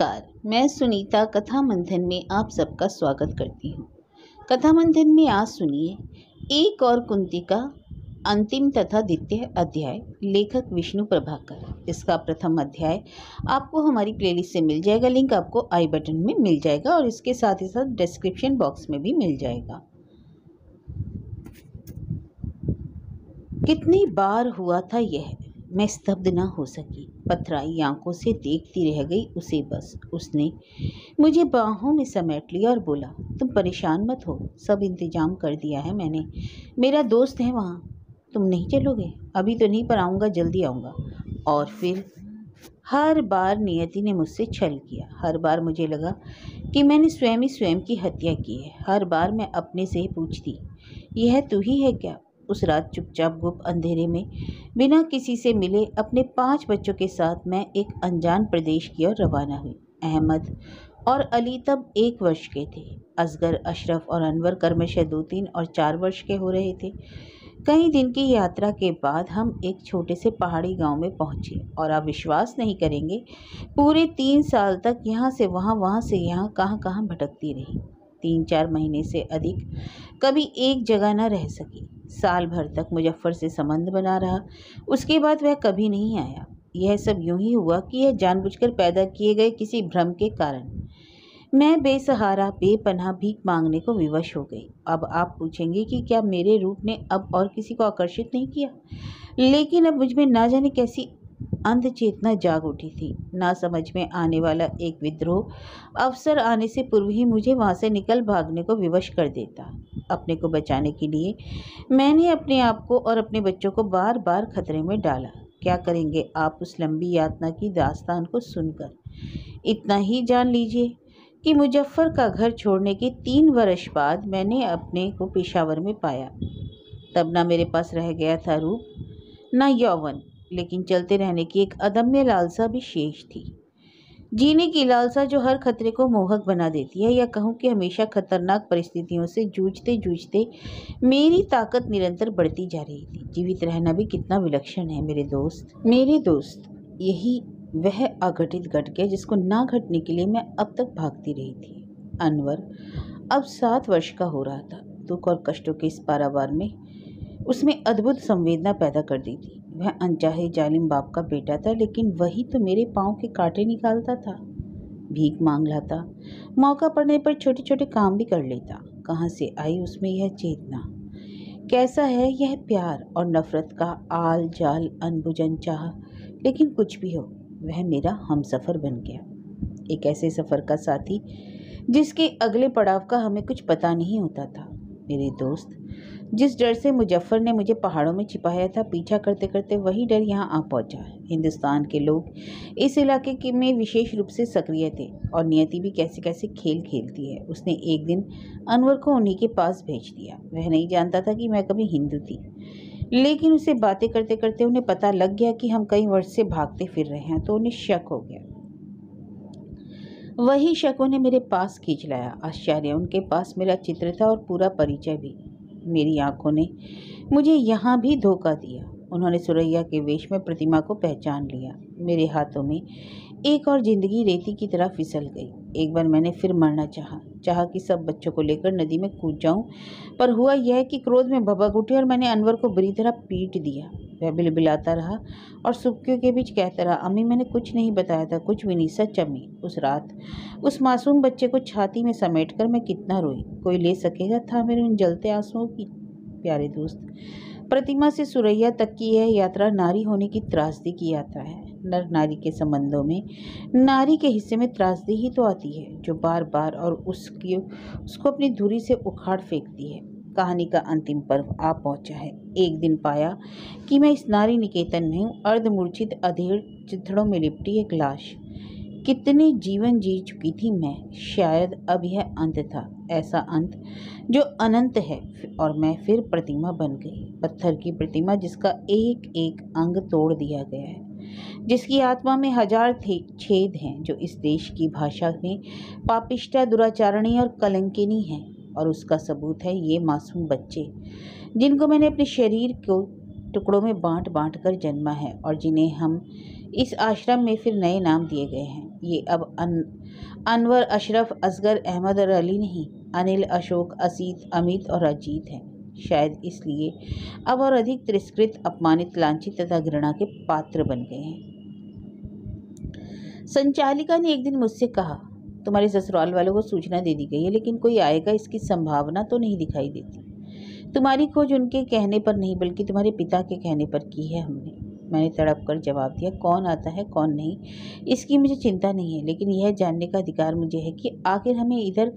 नमस्कार, मैं सुनीता कथा मंथन में आप सबका स्वागत करती हूँ। कथा मंथन में आज सुनिए एक और कुंती का अंतिम तथा द्वितीय अध्याय, लेखक विष्णु प्रभाकर। इसका प्रथम अध्याय आपको हमारी प्लेलिस्ट से मिल जाएगा, लिंक आपको आई बटन में मिल जाएगा और इसके साथ ही साथ डिस्क्रिप्शन बॉक्स में भी मिल जाएगा। कितनी बार हुआ था यह, मैं स्तब्ध ना हो सकी, पथराई आंखों से देखती रह गई उसे। बस उसने मुझे बाहों में समेट लिया और बोला, तुम परेशान मत हो, सब इंतजाम कर दिया है मैंने, मेरा दोस्त है वहाँ, तुम नहीं चलोगे? अभी तो नहीं, पर आऊँगा, जल्दी आऊँगा। और फिर हर बार नियति ने मुझसे छल किया, हर बार मुझे लगा कि मैंने स्वयं ही स्वयं की हत्या की है। हर बार मैं अपने से पूछती, यह तू ही है क्या? उस रात चुपचाप गुप्त अंधेरे में बिना किसी से मिले अपने 5 बच्चों के साथ मैं एक अनजान प्रदेश की ओर रवाना हुई। अहमद और अली तब 1 वर्ष के थे, असगर, अशरफ और अनवर कर्मशः 2, 3 और 4 वर्ष के हो रहे थे। कई दिन की यात्रा के बाद हम एक छोटे से पहाड़ी गांव में पहुँचे और आप विश्वास नहीं करेंगे, पूरे 3 साल तक यहाँ से वहाँ से यहाँ कहाँ भटकती रही। 3-4 महीने से अधिक कभी एक जगह न रह सकी। साल भर तक मुजफ्फर से संबंध बना रहा, उसके बाद वह कभी नहीं आया। यह सब यूं ही हुआ कि यह जानबूझकर पैदा किए गए किसी भ्रम के कारण मैं बेसहारा बेपनाह भीख मांगने को विवश हो गई। अब आप पूछेंगे कि क्या मेरे रूप ने अब और किसी को आकर्षित नहीं किया? लेकिन अब मुझमें ना जाने कैसी अंध चेतना जाग उठी थी। ना समझ में आने वाला एक विद्रोह अवसर आने से पूर्व ही मुझे वहाँ से निकल भागने को विवश कर देता। अपने को बचाने के लिए मैंने अपने आप को और अपने बच्चों को बार बार खतरे में डाला। क्या करेंगे आप उस लंबी यातना की दास्तान को सुनकर? इतना ही जान लीजिए कि मुजफ्फर का घर छोड़ने के 3 वर्ष बाद मैंने अपने को पेशावर में पाया। तब ना मेरे पास रह गया था रूप, ना यौवन, लेकिन चलते रहने की एक अदम्य लालसा भी शेष थी। जीने की लालसा जो हर खतरे को मोहक बना देती है, या कहूँ कि हमेशा खतरनाक परिस्थितियों से जूझते जूझते मेरी ताकत निरंतर बढ़ती जा रही थी। जीवित रहना भी कितना विलक्षण है मेरे दोस्त, मेरे दोस्त। यही वह अघटित घट गया जिसको ना घटने के लिए मैं अब तक भागती रही थी। अनवर अब 7 वर्ष का हो रहा था। दुख और कष्टों के इस पारावार में उसमें अद्भुत संवेदना पैदा कर दी थी। वह अनचाहे जालिम बाप का बेटा था, लेकिन वही तो मेरे पाँव के कांटे निकालता था, भीख मांग लाता, मौका पड़ने पर छोटे छोटे काम भी कर लेता। कहाँ से आई उसमें यह चेतना? कैसा है यह प्यार और नफरत का आल जाल, अनबुझन चाह? लेकिन कुछ भी हो, वह मेरा हमसफ़र बन गया, एक ऐसे सफ़र का साथी जिसके अगले पड़ाव का हमें कुछ पता नहीं होता था। मेरे दोस्त, जिस डर से मुजफ्फर ने मुझे पहाड़ों में छिपाया था, पीछा करते करते वही डर यहाँ आ पहुँचा। हिंदुस्तान के लोग इस इलाके के में विशेष रूप से सक्रिय थे और नियति भी कैसे कैसे खेल खेलती है। उसने एक दिन अनवर को उन्हीं के पास भेज दिया। वह नहीं जानता था कि मैं कभी हिंदू थी, लेकिन उसे बातें करते करते उन्हें पता लग गया कि हम कई वर्ष से भागते फिर रहे हैं, तो उन्हें शक हो गया। वही शक उन्हें मेरे पास खींच लाया। आश्चर्य, उनके पास मेरा चित्र था और पूरा परिचय भी। मेरी आंखों ने मुझे यहाँ भी धोखा दिया। उन्होंने सुरैया के वेश में प्रतिमा को पहचान लिया। मेरे हाथों में एक और ज़िंदगी रेती की तरह फिसल गई। एक बार मैंने फिर मरना चाहा कि सब बच्चों को लेकर नदी में कूद जाऊं, पर हुआ यह कि क्रोध में भभक उठे और मैंने अनवर को बुरी तरह पीट दिया। वह बिलबिलाता रहा और सुबकियों के बीच कहता रहा, अम्मी मैंने कुछ नहीं बताया था, कुछ भी नहीं, सच अम्मी। उस रात उस मासूम बच्चे को छाती में समेटकर मैं कितना रोई, कोई ले सकेगा था मेरे उन जलते आंसुओं की। प्यारे दोस्त, प्रतिमा से सुरैया तक की यह यात्रा नारी होने की त्रासदी की यात्रा है। नर नारी के संबंधों में नारी के हिस्से में त्रासदी ही तो आती है, जो बार बार और उसको अपनी धुरी से उखाड़ फेंकती है। कहानी का अंतिम पर्व आ पहुंचा है। एक दिन पाया कि मैं इस नारी निकेतन में हूँ, अर्धमूर्छित, अधेड़ चिथड़ों में लिपटी एक लाश। कितने जीवन जी चुकी थी मैं, शायद अब यह अंत था, ऐसा अंत जो अनंत है। और मैं फिर प्रतिमा बन गई, पत्थर की प्रतिमा जिसका एक एक अंग तोड़ दिया गया है, जिसकी आत्मा में 1000 छेद हैं, जो इस देश की भाषा में पापिष्ठा, दुराचारणी और कलंकिनी है। और उसका सबूत है ये मासूम बच्चे, जिनको मैंने अपने शरीर को टुकड़ों में बांट बांट कर जन्मा है और जिन्हें हम इस आश्रम में फिर नए नाम दिए गए हैं। ये अब अनवर, अशरफ, असगर, अहमद और अली नहीं, अनिल, अशोक, असीत, अमित और अजीत हैं। शायद इसलिए अब और अधिक तिरस्कृत, अपमानित, लांछित तथा घृणा के पात्र बन गए हैं। संचालिका ने एक दिन मुझसे कहा, तुम्हारे ससुराल वालों को सूचना दे दी गई है, लेकिन कोई आएगा इसकी संभावना तो नहीं दिखाई देती। तुम्हारी खोज उनके कहने पर नहीं बल्कि तुम्हारे पिता के कहने पर की है हमने। मैंने तड़प कर जवाब दिया, कौन आता है कौन नहीं इसकी मुझे चिंता नहीं है, लेकिन यह जानने का अधिकार मुझे है कि आखिर हमें इधर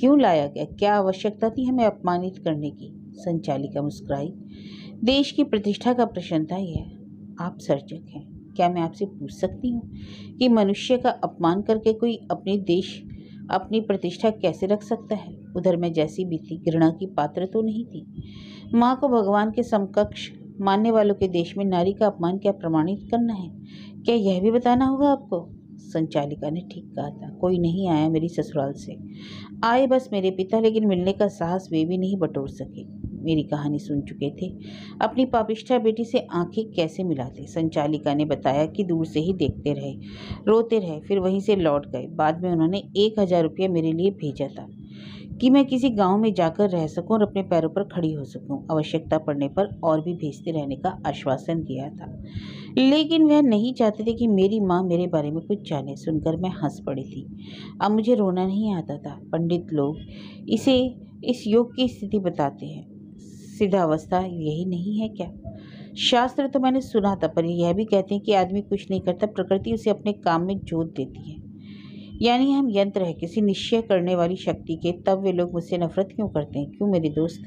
क्यों लाया गया, क्या आवश्यकता थी हमें अपमानित करने की। संचालिका मुस्कुराई, देश की प्रतिष्ठा का प्रश्न था यह। आप सर्जक हैं, क्या मैं आपसे पूछ सकती हूँ कि मनुष्य का अपमान करके कोई अपने देश, अपनी प्रतिष्ठा कैसे रख सकता है। उधर मैं जैसी भी थी घृणा की पात्र तो नहीं थी। माँ को भगवान के समकक्ष मानने वालों के देश में नारी का अपमान क्या प्रमाणित करना है, क्या यह भी बताना होगा आपको। संचालिका ने ठीक कहा था, कोई नहीं आया मेरी ससुराल से, आए बस मेरे पिता, लेकिन मिलने का साहस वे भी नहीं बटोर सके। मेरी कहानी सुन चुके थे, अपनी पापिष्ठा बेटी से आंखें कैसे मिलाते। संचालिका ने बताया कि दूर से ही देखते रहे, रोते रहे, फिर वहीं से लौट गए। बाद में उन्होंने 1000 रुपया मेरे लिए भेजा था कि मैं किसी गांव में जाकर रह सकूं और अपने पैरों पर खड़ी हो सकूं। आवश्यकता पड़ने पर और भी भेजते रहने का आश्वासन दिया था, लेकिन वह नहीं चाहते थे कि मेरी माँ मेरे बारे में कुछ जाने। सुनकर मैं हंस पड़ी थी। अब मुझे रोना नहीं आता था। पंडित लोग इसे इस योग की स्थिति बताते हैं, सिद्धावस्था यही नहीं है क्या। शास्त्र तो मैंने सुना था, पर यह भी कहते हैं कि आदमी कुछ नहीं करता, प्रकृति उसे अपने काम में जोत देती है, यानी हम यंत्र है किसी निश्चय करने वाली शक्ति के। तब वे लोग मुझसे नफरत क्यों करते हैं, क्यों मेरे दोस्त।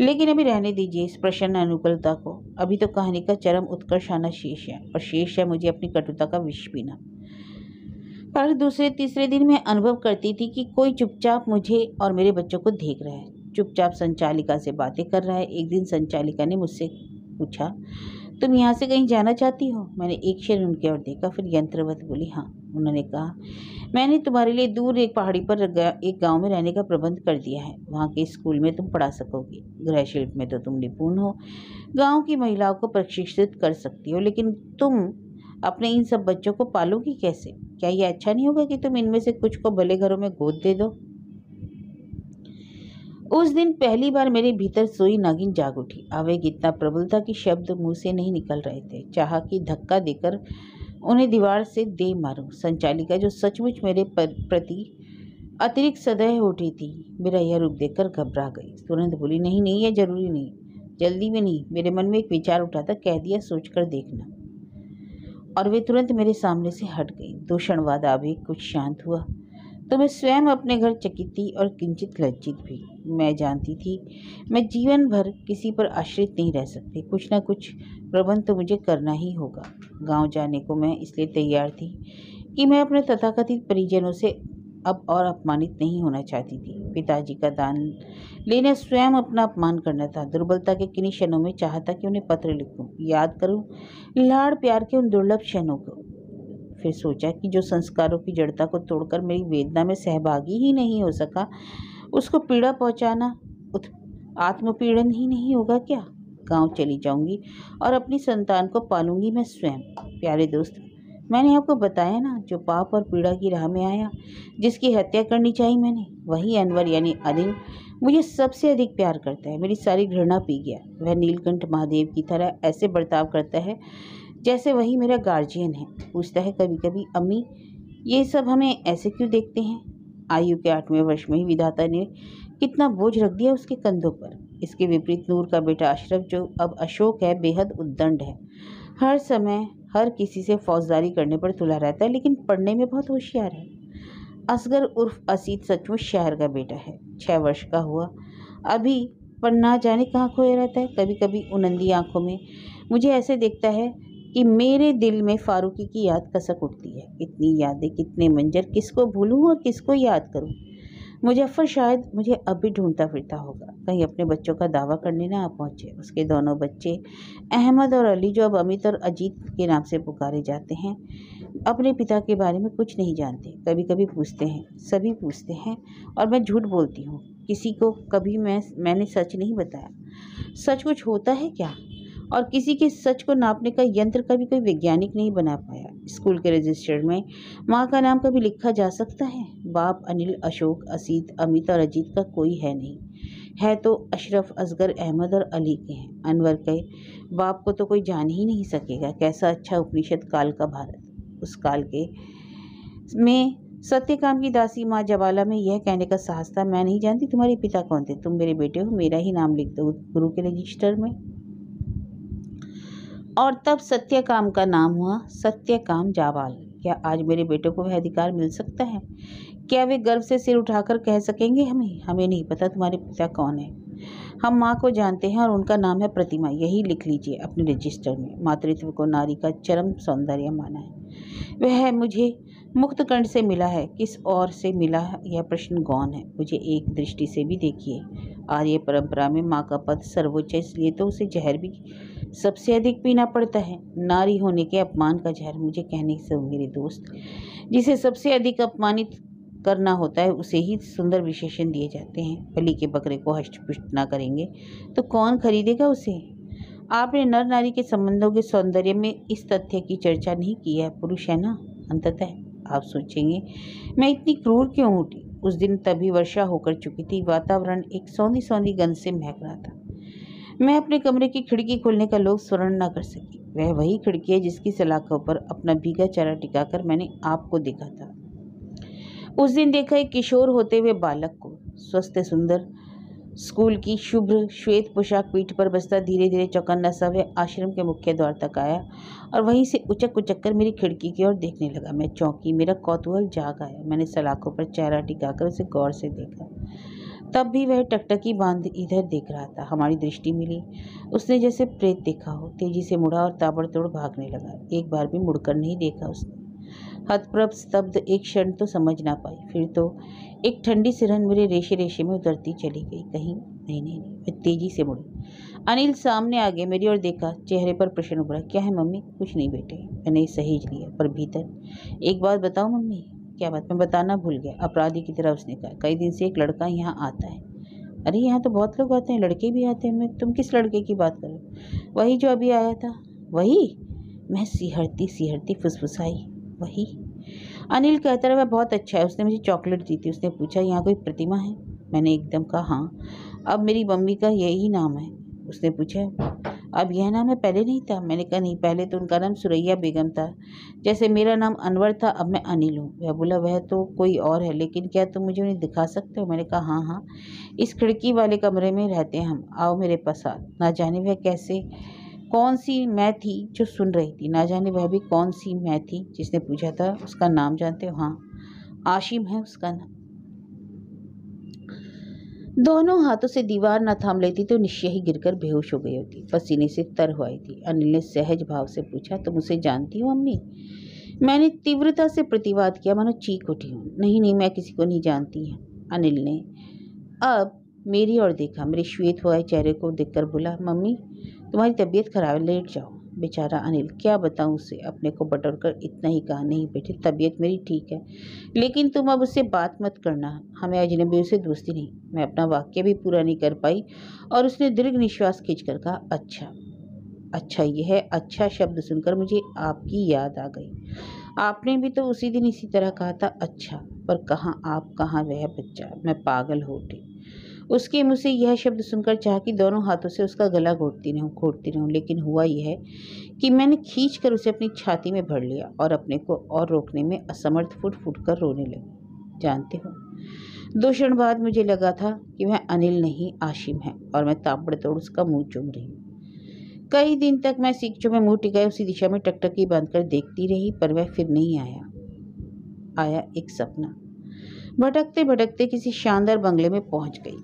लेकिन अभी रहने दीजिए इस प्रश्न अनुकूलता को, अभी तो कहानी का चरम उत्कर्ष आना शेष है, और शेष है मुझे अपनी कटुता का विष पीना। पर दूसरे तीसरे दिन मैं अनुभव करती थी कि कोई चुपचाप मुझे और मेरे बच्चों को देख रहा है, चुपचाप संचालिका से बातें कर रहा है। एक दिन संचालिका ने मुझसे पूछा, तुम यहाँ से कहीं जाना चाहती हो। मैंने एक क्षण उनके ओर देखा, फिर यंत्रवत बोली, हाँ। उन्होंने कहा, मैंने तुम्हारे लिए दूर एक पहाड़ी पर एक गांव में रहने का प्रबंध कर दिया है, वहाँ के स्कूल में तुम पढ़ा सकोगी। गृह शिल्प में तो तुम निपुण हो, गांव की महिलाओं को प्रशिक्षित कर सकती हो, लेकिन तुम अपने इन सब बच्चों को पालोगी कैसे। क्या यह अच्छा नहीं होगा कि तुम इनमें से कुछ को भले घरों में गोद दे दो। उस दिन पहली बार मेरे भीतर सोई नागिन जाग उठी। आवेग इतना प्रबल था कि शब्द मुंह से नहीं निकल रहे थे। चाहा कि धक्का देकर उन्हें दीवार से दे मारूं। संचालिका जो सचमुच मेरे प्रति अतिरिक्त सदैव उठी थी, मेरा यह रूप देखकर घबरा गई। तुरंत बोली, नहीं नहीं, यह जरूरी नहीं, जल्दी में नहीं। मेरे मन में एक विचार उठा था, कह दिया सोच कर देखना, और वे तुरंत मेरे सामने से हट गई। दो क्षण बाद आवेग कुछ शांत हुआ तो मैं स्वयं अपने घर चकित थी और किंचित लज्जित भी। मैं जानती थी मैं जीवन भर किसी पर आश्रित नहीं रह सकती, कुछ ना कुछ प्रबंध तो मुझे करना ही होगा। गांव जाने को मैं इसलिए तैयार थी कि मैं अपने तथाकथित परिजनों से अब और अपमानित नहीं होना चाहती थी। पिताजी का दान लेना स्वयं अपना अपमान करना था। दुर्बलता के किन्हीं क्षणों में चाहा था कि उन्हें पत्र लिखूं, याद करूं लाड़ प्यार के उन दुर्लभ क्षणों को। फिर सोचा कि जो संस्कारों की जड़ता को तोड़कर मेरी वेदना में सहभागी ही नहीं हो सका, उसको पीड़ा पहुंचाना आत्मपीड़न ही नहीं होगा क्या। गांव चली जाऊंगी और अपनी संतान को पालूंगी मैं स्वयं। प्यारे दोस्त, मैंने आपको बताया ना, जो पाप और पीड़ा की राह में आया, जिसकी हत्या करनी चाहिए मैंने, वही अनवर यानी अनिल मुझे सबसे अधिक प्यार करता है। मेरी सारी घृणा पी गया। वह नीलकंठ महादेव की तरह ऐसे बर्ताव करता है जैसे वही मेरा गार्जियन है। पूछता है कभी कभी, अम्मी ये सब हमें ऐसे क्यों देखते हैं। आयु के 8वें वर्ष में ही विधाता ने कितना बोझ रख दिया उसके कंधों पर। इसके विपरीत नूर का बेटा अशरफ, जो अब अशोक है, बेहद उद्दंड है। हर समय हर किसी से फौजदारी करने पर तुला रहता है, लेकिन पढ़ने में बहुत होशियार है। असगर उर्फ असीत सचमुच शहर का बेटा है, 6 वर्ष का हुआ अभी, पर ना जाने कहाँ खोया रहता है। कभी कभी उनंदी आँखों में मुझे ऐसे देखता है कि मेरे दिल में फारूकी की याद कसक उठती है। इतनी यादें, कितने मंजर, किसको भूलूँ और किसको याद करूँ। मुजफ्फर शायद मुझे अब भी ढूंढता फिरता होगा, कहीं अपने बच्चों का दावा करने ना आ पहुँचे। उसके दोनों बच्चे अहमद और अली, जो अब अमित और अजीत के नाम से पुकारे जाते हैं, अपने पिता के बारे में कुछ नहीं जानते। कभी कभी पूछते हैं, सभी पूछते हैं, और मैं झूठ बोलती हूँ। किसी को कभी मैंने सच नहीं बताया। सच कुछ होता है क्या, और किसी के सच को नापने का यंत्र कभी कोई वैज्ञानिक नहीं बना पाया। स्कूल के रजिस्टर में माँ का नाम कभी लिखा जा सकता है? बाप अनिल, अशोक, असीत, अमित और अजीत का कोई है नहीं। है तो अशरफ, असगर, अहमद और अली के हैं। अनवर के बाप को तो कोई जान ही नहीं सकेगा। कैसा अच्छा उपनिषद काल का भारत। उस काल के में सत्यकाम की दासी माँ जाबाला में यह कहने का साहस था, मैं नहीं जानती तुम्हारे पिता कौन थे, तुम मेरे बेटे हो, मेरा ही नाम लिख दो गुरु के रजिस्टर में। और तब सत्यकाम का नाम हुआ सत्यकाम जाबाल। क्या आज मेरे बेटों को वह अधिकार मिल सकता है? क्या वे गर्व से सिर उठाकर कह सकेंगे हमें हमें नहीं पता तुम्हारे पिता कौन है, हम माँ को जानते हैं और उनका नाम है प्रतिमा, यही लिख लीजिए अपने रजिस्टर में। मातृत्व को नारी का चरम सौंदर्य माना है। वह मुझे मुक्तकंठ से मिला है, किस और से मिला है यह प्रश्न गौण है। मुझे एक दृष्टि से भी देखिए, आर्य परंपरा में माँ का पद सर्वोच्च है, इसलिए तो उसे जहर भी सबसे अधिक पीना पड़ता है, नारी होने के अपमान का जहर। मुझे कहने से मेरे दोस्त, जिसे सबसे अधिक अपमानित करना होता है उसे ही सुंदर विशेषण दिए जाते हैं। बलि के बकरे को हष्ट-पुष्ट ना करेंगे तो कौन खरीदेगा उसे? आपने नर नारी के संबंधों के सौंदर्य में इस तथ्य की चर्चा नहीं की है, पुरुष है ना। अंततः आप सोचेंगे मैं इतनी क्रूर क्यों उठी। उस दिन तभी वर्षा होकर चुकी थी, वातावरण एक सौंधी सौंधी गंध से महक रहा था। मैं अपने कमरे की खिड़की खोलने का लोभ स्मरण न कर सकी। वह वही खिड़की है जिसकी सलाखों पर अपना भीगा चारा टिकाकर मैंने आपको देखा था। उस दिन देखा एक किशोर होते हुए बालक को, स्वस्थ सुंदर, स्कूल की शुभ्र श्वेत पोशाक पीठ पर बसता धीरे धीरे चौकन्ना सा वह आश्रम के मुख्य द्वार तक आया और वहीं से उचक उचक कर मेरी खिड़की की ओर देखने लगा। मैं चौंकी, मेरा कौतूहल जाग आया। मैंने सलाखों पर चेहरा टिकाकर उसे गौर से देखा, तब भी वह टकटकी बांध इधर देख रहा था। हमारी दृष्टि मिली, उसने जैसे प्रेत देखा हो, तेजी से मुड़ा और ताबड़तोड़ भागने लगा। एक बार भी मुड़कर नहीं देखा उसने। हतप्रभ स्तब्ध एक क्षण तो समझ ना पाई, फिर तो एक ठंडी सिरहन मेरे रेशे रेशे में उतरती चली गई। कहीं नहीं। मैं तेजी से मुड़ी। अनिल सामने आ गया, मेरी ओर देखा, चेहरे पर प्रश्न उभरा। क्या है मम्मी? कुछ नहीं बेटे, मैंने सहेज लिया, पर भीतर। एक बात बताओ मम्मी। क्या बात? मैं बताना भूल गया, अपराधी की तरह उसने कहा। कई दिन से एक लड़का यहाँ आता है। अरे यहाँ तो बहुत लोग आते हैं, लड़के भी आते हैं। तुम किस लड़के की बात करो? वही जो अभी आया था। वही? मैं सिहरती सिहरती फुसफुसाई, वही। अनिल कहता रहा, वह बहुत अच्छा है, उसने मुझे चॉकलेट दी थी। उसने पूछा, यहाँ कोई प्रतिमा है? मैंने एकदम कहा, हाँ, अब मेरी मम्मी का यही नाम है। उसने पूछा, अब यह नाम है, पहले नहीं था? मैंने कहा, नहीं, पहले तो उनका नाम सुरैया बेगम था, जैसे मेरा नाम अनवर था, अब मैं अनिल हूँ। वह बोला, वह तो कोई और है, लेकिन क्या तुम मुझे उन्हें दिखा सकते हो? मैंने कहा, हाँ, इस खिड़की वाले कमरे में रहते हैं हम, आओ मेरे पास। ना जाने वह कैसे कौन सी मैं थी जो सुन रही थी, ना जाने वह भी कौन सी मैं थी जिसने पूछा था, उसका नाम जानते हो? हाँ, आशिम है उसका नाम। दोनों हाथों से दीवार न थाम लेती तो निश्चय ही गिरकर बेहोश हो गई होती, पसीने से तर हो आई थी। अनिल ने सहज भाव से पूछा, तुम उसे जानती हो अम्मी? मैंने तीव्रता से प्रतिवाद किया, मानो चीख उठी हूँ। नहीं, मैं किसी को नहीं जानती हूँ। अनिल ने अब मेरी ओर देखा, मेरे श्वेत हुए चेहरे को देखकर बोला, मम्मी तुम्हारी तबीयत खराब है, लेट जाओ। बेचारा अनिल, क्या बताऊं उसे, अपने को बटोर कर इतना ही कहा, नहीं बेटे तबीयत मेरी ठीक है, लेकिन तुम अब उससे बात मत करना, हमें अजनबियों से दोस्ती नहीं। मैं अपना वाक्य भी पूरा नहीं कर पाई और उसने दीर्घ निश्वास खींचकर कहा, अच्छा। यह अच्छा शब्द सुनकर मुझे आपकी याद आ गई। आपने भी तो उसी दिन इसी तरह कहा था, अच्छा, पर कहाँ आप, कहाँ वह बच्चा। मैं पागल हो उठी। उसके मुँह से यह शब्द सुनकर चाहा कि दोनों हाथों से उसका गला घोटती रहूं, लेकिन हुआ यह है कि मैंने खींच कर उसे अपनी छाती में भर लिया और अपने को और रोकने में असमर्थ फुट कर रोने लगी। जानते हो, दो क्षण बाद मुझे लगा था कि वह अनिल नहीं आशिम है और मैं ताबड़तोड़ उसका मुँह चूम रही हूँ। कई दिन तक मैं सीखचों में मुँह टिकाए उसी दिशा में टकटकी बांधकर देखती रही, पर वह फिर नहीं आया। एक सपना। भटकते भटकते किसी शानदार बंगले में पहुँच गई।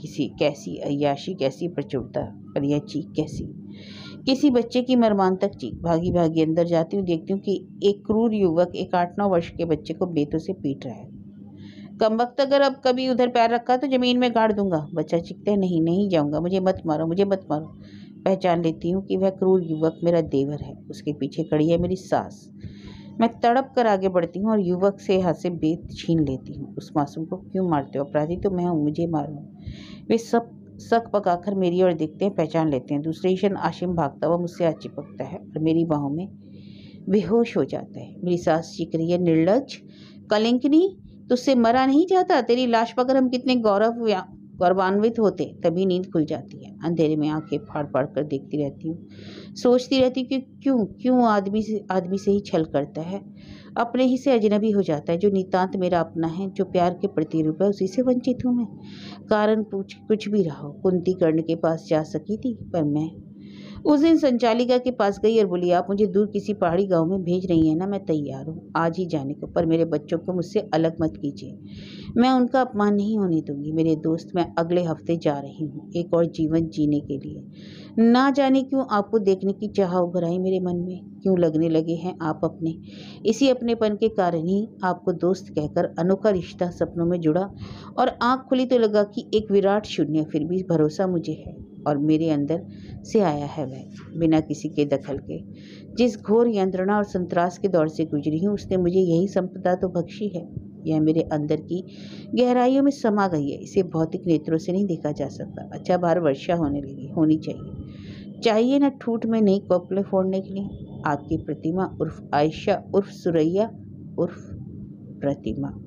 किसी कैसी अय्याशी, कैसी प्रचुरता, पर यह चीख कैसी, किसी बच्चे की मर्मांतक चीख। भागी अंदर जाती हूँ, देखती हूँ कि एक क्रूर युवक एक 8-9 वर्ष के बच्चे को बेतों से पीट रहा है। कमबख्त, अगर अब कभी उधर पैर रखा तो ज़मीन में गाड़ दूंगा। बच्चा चीखता है, नहीं जाऊँगा, मुझे मत मारो। पहचान लेती हूँ कि वह क्रूर युवक मेरा देवर है। उसके पीछे खड़ी है मेरी सास। मैं तड़प कर आगे बढ़ती हूँ और युवक से हाथ से बेत छीन लेती हूँ। उस मासूम को क्यों मारते हो? अपराधी तो मैं हूँ, मुझे मारो। वे सब सक पकाकर मेरी ओर देखते हैं, पहचान लेते हैं। दूसरे क्षण आशिम भागता हुआ मुझसे आ चिपकता है और मेरी बाहों में बेहोश हो जाता है। मेरी सास चीख रही है, निर्लज कलिंकनी, तुझसे मरा नहीं जाता, तेरी लाश पाकर हम कितने गौरवान्वित होते। तभी नींद खुल जाती है। अंधेरे में आंखें फाड़ फाड़ कर देखती रहती हूँ, सोचती रहती हूँ कि क्यों आदमी से ही छल करता है, अपने ही से अजनबी हो जाता है। जो नितांत मेरा अपना है, जो प्यार के प्रतिरूप है, उसी से वंचित हूँ मैं। कारण पूछ कुछ भी रहा हो, कुंती कर्ण के पास जा सकी थी, पर मैं उस दिन संचालिका के पास गई और बोली, आप मुझे दूर किसी पहाड़ी गांव में भेज रही हैं ना, मैं तैयार हूँ आज ही जाने को, पर मेरे बच्चों को मुझसे अलग मत कीजिए, मैं उनका अपमान नहीं होने दूंगी। मेरे दोस्त, मैं अगले हफ्ते जा रही हूँ एक और जीवन जीने के लिए। ना जाने क्यों आपको देखने की चाह उभर आई मेरे मन में, क्यों लगने लगे हैं आप अपने। इसी अपनेपन के कारण ही आपको दोस्त कहकर अनोखा रिश्ता सपनों में जुड़ा, और आँख खुली तो लगा कि एक विराट शून्य, फिर भी भरोसा मुझे है और मेरे अंदर से आया है। मैं बिना किसी के दखल के जिस घोर यंत्रणा और संतरास के दौर से गुजरी हूँ, उसने मुझे यही संपदा तो बख्शी है। यह मेरे अंदर की गहराइयों में समा गई है, इसे भौतिक नेत्रों से नहीं देखा जा सकता। अच्छा बाहर वर्षा होनी चाहिए ना ठूठ में, नहीं कपड़े फोड़ने के लिए। आपकी प्रतिमा उर्फ आयशा उर्फ सुरैया उर्फ प्रतिमा।